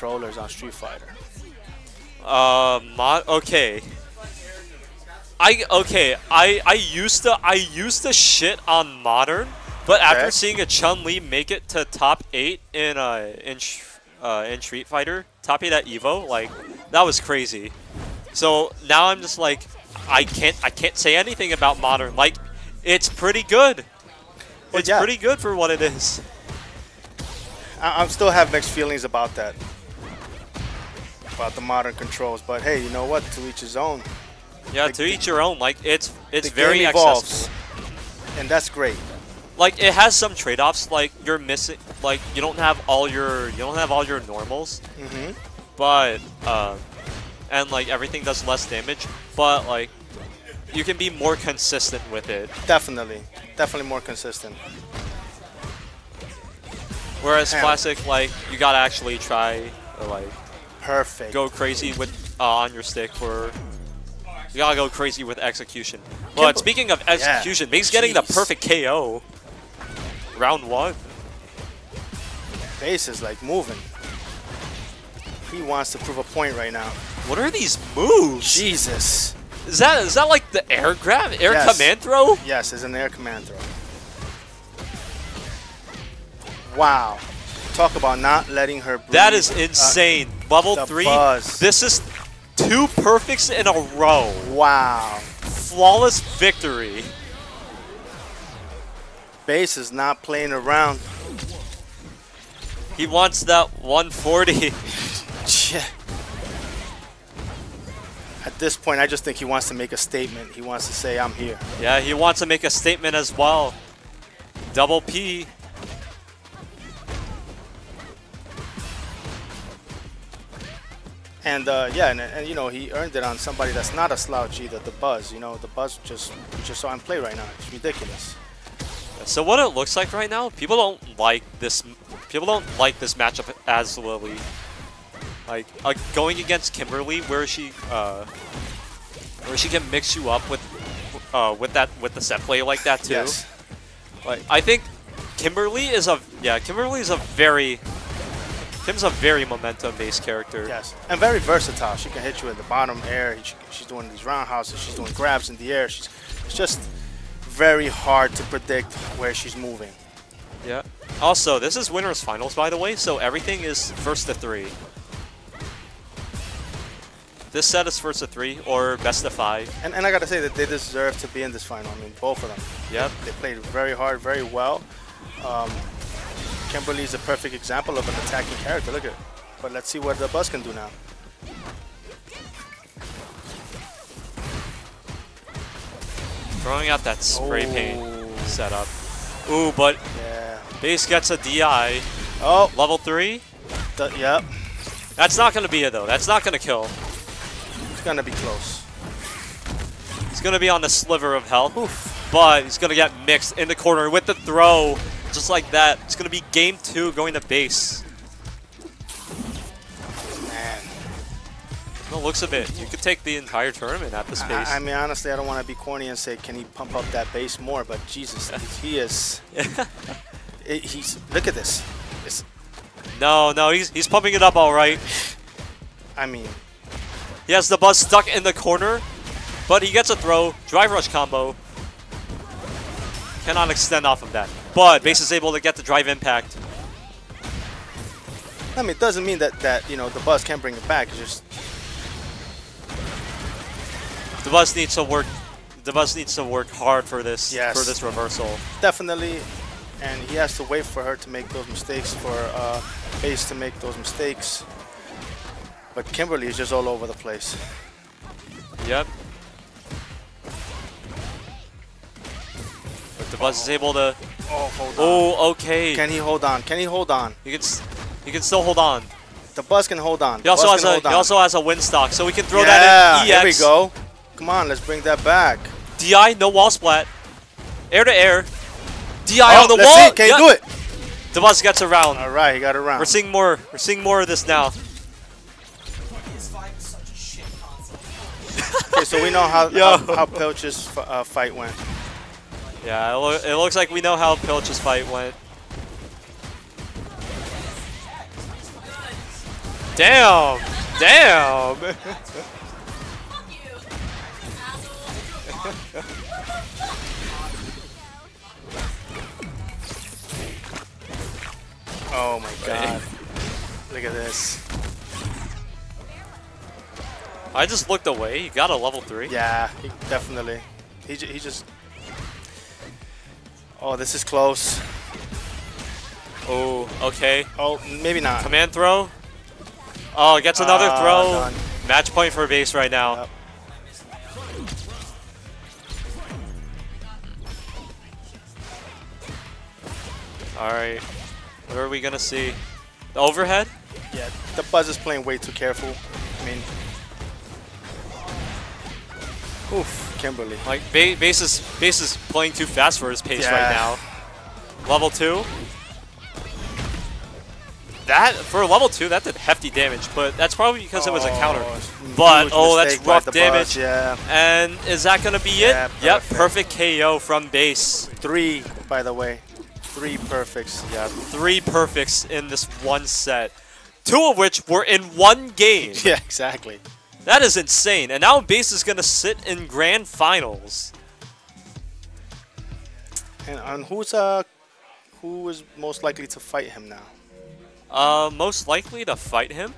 controllers on Street Fighter? I used to shit on modern, but after seeing a Chun-Li make it to top 8 in Street Fighter, top 8 at Evo, like that was crazy. So now I'm just like, I can't say anything about modern. Like, it's pretty good. It's pretty good for what it is. I still have mixed feelings about that, about the modern controls. But hey, you know what? To each his own. Yeah, like, to each your own. Like, it's very accessible, and that's great. Like, it has some trade-offs. Like, you're missing. Like, you don't have all your normals. Mm-hmm. But and like everything does less damage. But like, you can be more consistent with it. Definitely, definitely more consistent. Whereas classic, like, you gotta actually try, like, go crazy with on your stick, or you gotta go crazy with execution. But speaking of execution, Bass getting the perfect KO. Round one. Bass is like moving. He wants to prove a point right now. What are these moves? Jesus. Is that like the air grab, command throw? Yes, it's an air command throw. Wow, talk about not letting her breathe. That is insane. Bubble three. Buzz. This is 2 perfects in a row. Wow. Flawless victory. Bass is not playing around. He wants that 140. At this point, I just think he wants to make a statement. He wants to say, I'm here. Yeah, he wants to make a statement as well. Double P. And yeah, and you know, he earned it on somebody that's not a slouch either. The Buzz, you know, the Buzz just saw him play right now. It's ridiculous. So what it looks like right now, people don't like this. People don't like this matchup as Lily. Like going against Kimberly, where she can mix you up with the set play like that too. Yes. Like, I think Kimberly is a Kim's a very momentum-based character. Yes, and very versatile. She can hit you in the bottom air. She's doing these roundhouses. She's doing grabs in the air. It's just very hard to predict where she's moving. Yeah. Also, this is winners finals, by the way, so everything is 1st to 3. This set is 1st to 3 or best of 5. And I gotta say that they deserve to be in this final. I mean, both of them. Yep. They played very hard, very well. Kimberly is a perfect example of an attacking character. Look at it. But let's see what the Buzz can do now. Throwing out that spray paint setup. Ooh, but Bass gets a DI. Oh, level 3. Yep. That's not going to be it, though. That's not going to kill. It's going to be close. He's going to be on the sliver of health. Oof. But he's going to get mixed in the corner with the throw. Just like that, it's gonna be game 2 going to Bass. Man, no looks of it. You could take the entire tournament at this pace. I mean, honestly, I don't want to be corny and say, can he pump up that Bass more? But Jesus, he is. He's look at this. It's, no, he's pumping it up all right. I mean, he has the Buzz stuck in the corner, but he gets a throw, drive rush combo. Cannot extend off of that. But Bass is able to get the drive impact. I mean, it doesn't mean that you know, the Buzz can't bring it back. It's just the Buzz needs to work. The Buzz needs to work hard for this reversal. Definitely, and he has to wait for her to make those mistakes, for Bass to make those mistakes. But Kimberly is just all over the place. Yep. The Buzz is able to. Oh, hold on. Oh, okay. Can he hold on? Can he hold on? He can still hold on. The Buzz can hold on. He also has a win stock, so we can throw that in. Yeah, there we go. Come on, let's bring that back. DI, no wall splat. Air to air. DI on the wall. See. Can he do it? The Buzz gets around. All right, he got around. We're seeing more. We're seeing more of this now. Okay, so we know how Pilch's fight went. Yeah, it looks like we know how Pilch's fight went. Damn! Damn! Oh my god. Look at this. I just looked away. He got a level 3. Yeah, he definitely. He just... Oh, this is close. Oh, okay. Oh, maybe not. Command throw. Oh, gets another throw. Done. Match point for Bass right now. Yep. Alright. What are we going to see? The overhead? Yeah, the Buzz is playing way too careful. I mean... Oof, Kimberly. Like, Bass is playing too fast for his pace right now. Level 2. That, for level 2, that did hefty damage, but that's probably because it was a counter. But, oh, that's rough damage. Buzz, yeah. And is that going to be it? Perfect. Yep, perfect KO from Bass. 3, by the way. 3 perfects. Yeah, 3 perfects in this one set. 2 of which were in one game. Yeah, exactly. That is insane. And now Bass is going to sit in grand finals. And who is most likely to fight him now? Most likely to fight him?